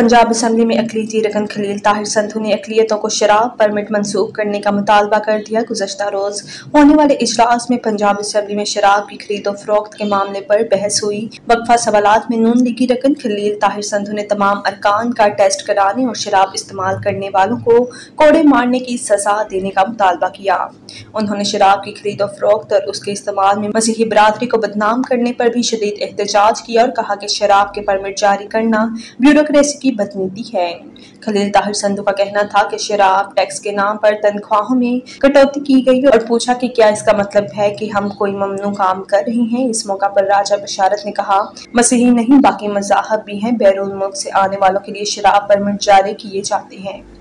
Punjab assembly में अकलीती रकन खलील ताहिर संधू ने अकलियतों को शराब परमिट मंसूख करने का मुतालबा कर दिया। गुज़श्ता रोज़ होने वाले इजलास में पंजाब असम्बली में शराब की खरीदो फरोख्त के मामले पर बहस हुई। वक्फा सवालात में नून लीगी रकन खलील ताहिर संधू ने तमाम अरकान का टेस्ट कराने और शराब इस्तेमाल करने वालों को कोड़े मारने की सजा देने का मुतालबा किया। उन्होंने शराब की खरीदो फरोख्त और उसके इस्तेमाल में मसीही बरादरी को बदनाम करने पर भी शदीद एहतजाज किया और कहा कि शराब के परमिट जारी करना ब्यूरोक्रेसी की बदनीति है। खलील ताहिर संधू का कहना था कि शराब टैक्स के नाम पर तनख्वाहों में कटौती की गई और पूछा कि क्या इसका मतलब है कि हम कोई ममनू काम कर रहे हैं। इस मौका पर राजा बशारत ने कहा, मसीही नहीं बाकी मज़ाहब भी हैं, बैरून मुल्क से आने वालों के लिए शराब परमिट जारी किए जाते हैं।